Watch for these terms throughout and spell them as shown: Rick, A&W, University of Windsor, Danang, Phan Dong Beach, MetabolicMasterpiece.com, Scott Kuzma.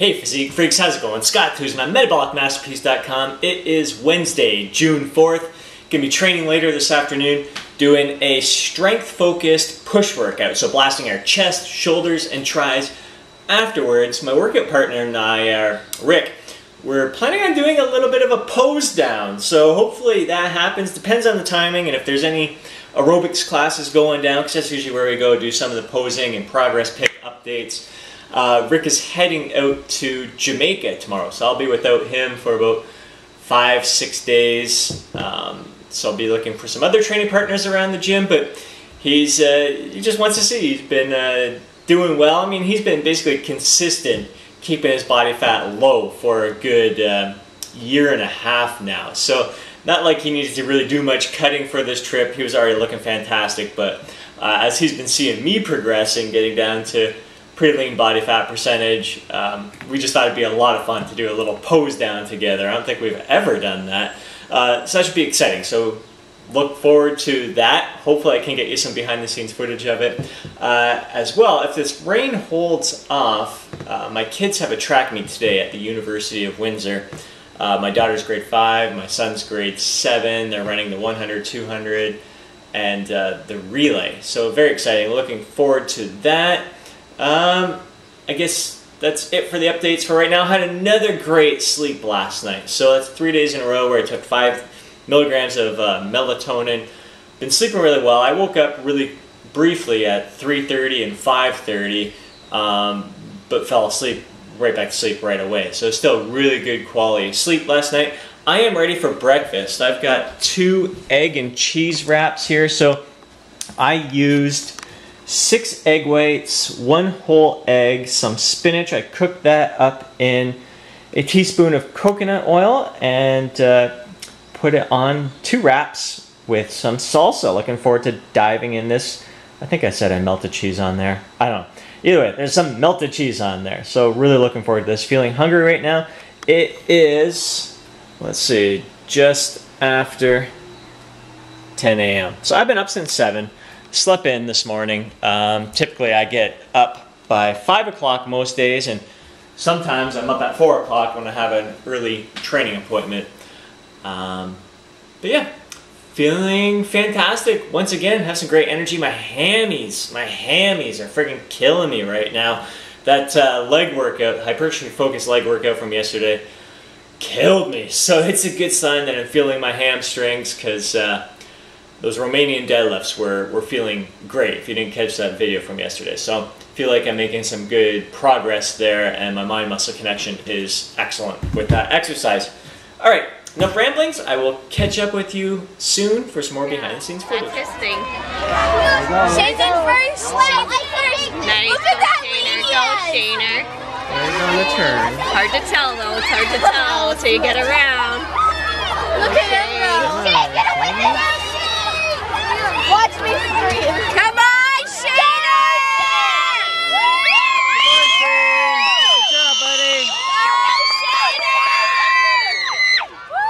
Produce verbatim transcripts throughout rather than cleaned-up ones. Hey Physique Freaks, how's it going? Scott Kuzma, Metabolic Masterpiece dot com. It is Wednesday, June fourth. Gonna be training later this afternoon, doing a strength-focused push workout. So blasting our chest, shoulders, and tries. Afterwards, my workout partner and I, are, Rick, we're planning on doing a little bit of a pose down. So hopefully that happens. Depends on the timing and if there's any aerobics classes going down, because that's usually where we go do some of the posing and progress pick updates. Uh, Rick is heading out to Jamaica tomorrow, so I'll be without him for about five, six days. Um, so I'll be looking for some other training partners around the gym, but he's uh, he just wants to see. He's been uh, doing well. I mean, he's been basically consistent, keeping his body fat low for a good uh, year and a half now. So not like he needed to really do much cutting for this trip. He was already looking fantastic, but uh, as he's been seeing me progressing, getting down to pretty lean body fat percentage. Um, we just thought it'd be a lot of fun to do a little pose down together. I don't think we've ever done that. Uh, so that should be exciting. So look forward to that. Hopefully I can get you some behind the scenes footage of it uh, as well. If this rain holds off, uh, my kids have a track meet today at the University of Windsor. Uh, my daughter's grade five, my son's grade seven. They're running the one hundred, two hundred, and uh, the relay. So very exciting. Looking forward to that. Um, I guess that's it for the updates for right now. Had another great sleep last night. So that's three days in a row where I took five milligrams of uh, melatonin. Been sleeping really well. I woke up really briefly at three thirty and five thirty, um, but fell asleep, right back to sleep right away. So still really good quality sleep last night. I am ready for breakfast. I've got two egg and cheese wraps here. So I used six egg whites, one whole egg, some spinach. I cooked that up in a teaspoon of coconut oil and uh, put it on two wraps with some salsa. Looking forward to diving in this. I think I said I melted cheese on there. I don't know. Either way, there's some melted cheese on there. So really looking forward to this. Feeling hungry right now. It is, let's see, just after ten A M So I've been up since seven. Slept in this morning. Um, typically I get up by five o'clock most days, and sometimes I'm up at four o'clock when I have an early training appointment. Um, but yeah, feeling fantastic. Once again, have some great energy. My hammies, my hammies are freaking killing me right now. That uh, leg workout, hypertrophy focused leg workout from yesterday, killed me. So it's a good sign that I'm feeling my hamstrings, because uh, those Romanian deadlifts were, were feeling great, if you didn't catch that video from yesterday. So I feel like I'm making some good progress there, and my mind-muscle connection is excellent with that exercise. All right, enough ramblings. I will catch up with you soon for some more behind-the-scenes footage. She's in first. Nice. Look at that, Shayner. Go, Shayner. On the turn. Hard to tell, though. It's hard to tell until you get around. Look at her. She can't get away from that. Watch me scream. Come on, Shayner! Good job, buddy. Here we go, Shayner! Woo!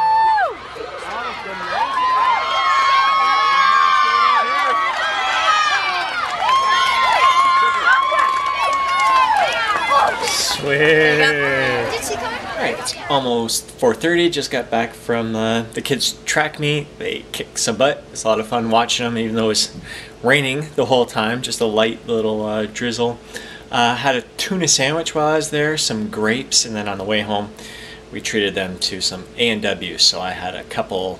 Sweet. Did she come in? All right, it's almost four thirty. Just got back from uh, the kids' track meet. They kicked some butt. It's a lot of fun watching them, even though it was raining the whole time. Just a light little uh, drizzle. Uh, had a tuna sandwich while I was there, some grapes, and then on the way home, we treated them to some A and W. So I had a couple,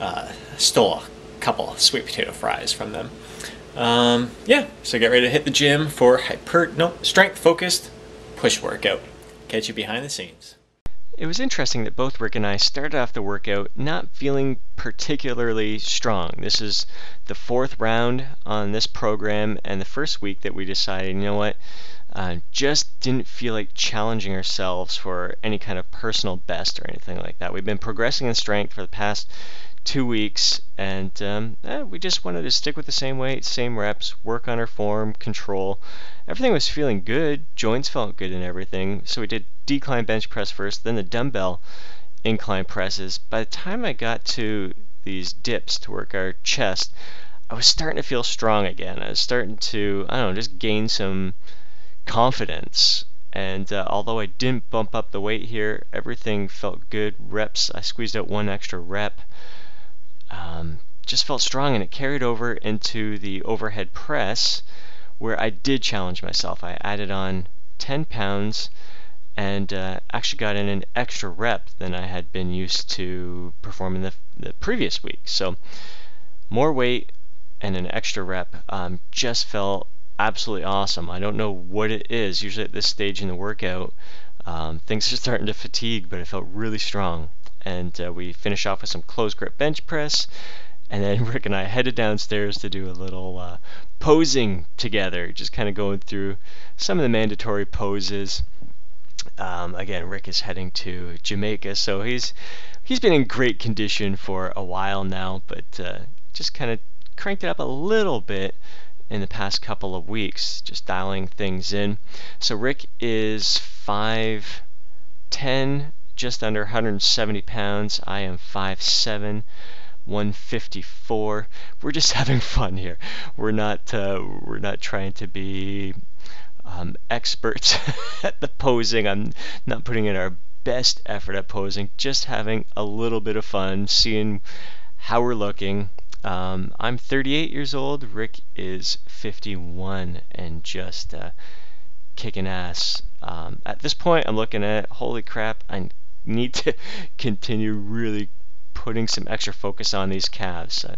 uh, stole a couple sweet potato fries from them. Um, yeah, so get ready to hit the gym for hyper, no, strength-focused push workout. Catch you behind the scenes. It was interesting that both Rick and I started off the workout not feeling particularly strong. This is the fourth round on this program, and the first week that we decided, you know what, uh, just didn't feel like challenging ourselves for any kind of personal best or anything like that. We've been progressing in strength for the past two weeks, and um, eh, we just wanted to stick with the same weight, same reps, work on our form, control. Everything was feeling good, joints felt good and everything, so we did decline bench press first, then the dumbbell incline presses. By the time I got to these dips to work our chest, I was starting to feel strong again. I was starting to, I don't know, just gain some confidence and uh, although I didn't bump up the weight here, everything felt good. Reps, I squeezed out one extra rep, um, just felt strong, and it carried over into the overhead press, where I did challenge myself. I added on ten pounds and uh, actually got in an extra rep than I had been used to performing the, the previous week. So more weight and an extra rep um, just felt absolutely awesome. I don't know what it is. Usually at this stage in the workout, um, things are starting to fatigue, but it felt really strong. And uh, we finished off with some closed grip bench press, and then Rick and I headed downstairs to do a little uh, posing together, just kind of going through some of the mandatory poses. Um, again, Rick is heading to Jamaica, so he's he's been in great condition for a while now, but uh, just kind of cranked it up a little bit in the past couple of weeks, just dialing things in. So Rick is five ten, just under one hundred seventy pounds. I am five seven, one fifty-four. We're just having fun here. We're not uh, we're not trying to be um, experts at the posing. I'm not putting in our best effort at posing, just having a little bit of fun, seeing how we're looking. Um, I'm thirty-eight years old, Rick is fifty-one, and just uh, kicking ass. Um, at this point, I'm looking at, holy crap, I need to continue really putting some extra focus on these calves. I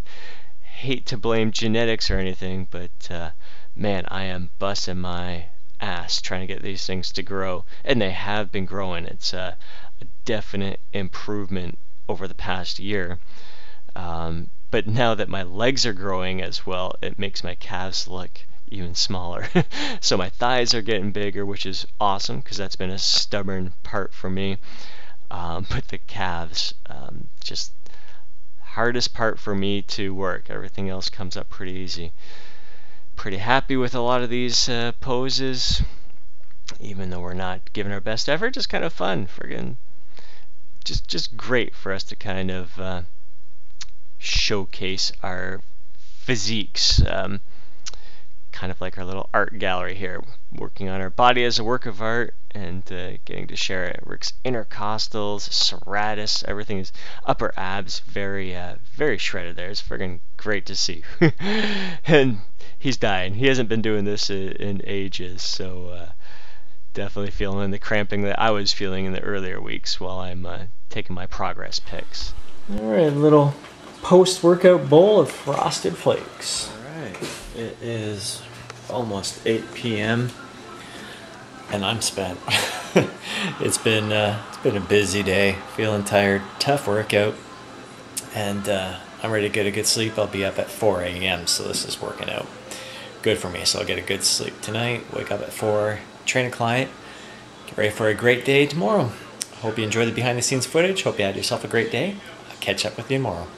hate to blame genetics or anything, but uh, man, I am busting my ass trying to get these things to grow, and they have been growing. It's uh, a definite improvement over the past year. Um, But now that my legs are growing as well, it makes my calves look even smaller. So my thighs are getting bigger, which is awesome, because that's been a stubborn part for me. Um, but the calves, um, just hardest part for me to work. Everything else comes up pretty easy. Pretty happy with a lot of these uh, poses, even though we're not giving our best effort. Just kind of fun, friggin', just just great for us to kind of. Uh, showcase our physiques, um, kind of like our little art gallery here, working on our body as a work of art and uh, getting to share it. Rick's intercostals, serratus, everything is upper abs, very uh, very shredded there. It's friggin' great to see. And he's dying. He hasn't been doing this in, in ages, so uh, definitely feeling the cramping that I was feeling in the earlier weeks while I'm uh, taking my progress pics. Alright, little post-workout bowl of Frosted Flakes. All right, it is almost eight p m and I'm spent. It's been uh, it's been a busy day, feeling tired, tough workout, and uh, I'm ready to get a good sleep. I'll be up at four a m, so this is working out good for me. So I'll get a good sleep tonight, wake up at four, train a client, get ready for a great day tomorrow. Hope you enjoy the behind-the-scenes footage. Hope you had yourself a great day. I'll catch up with you tomorrow.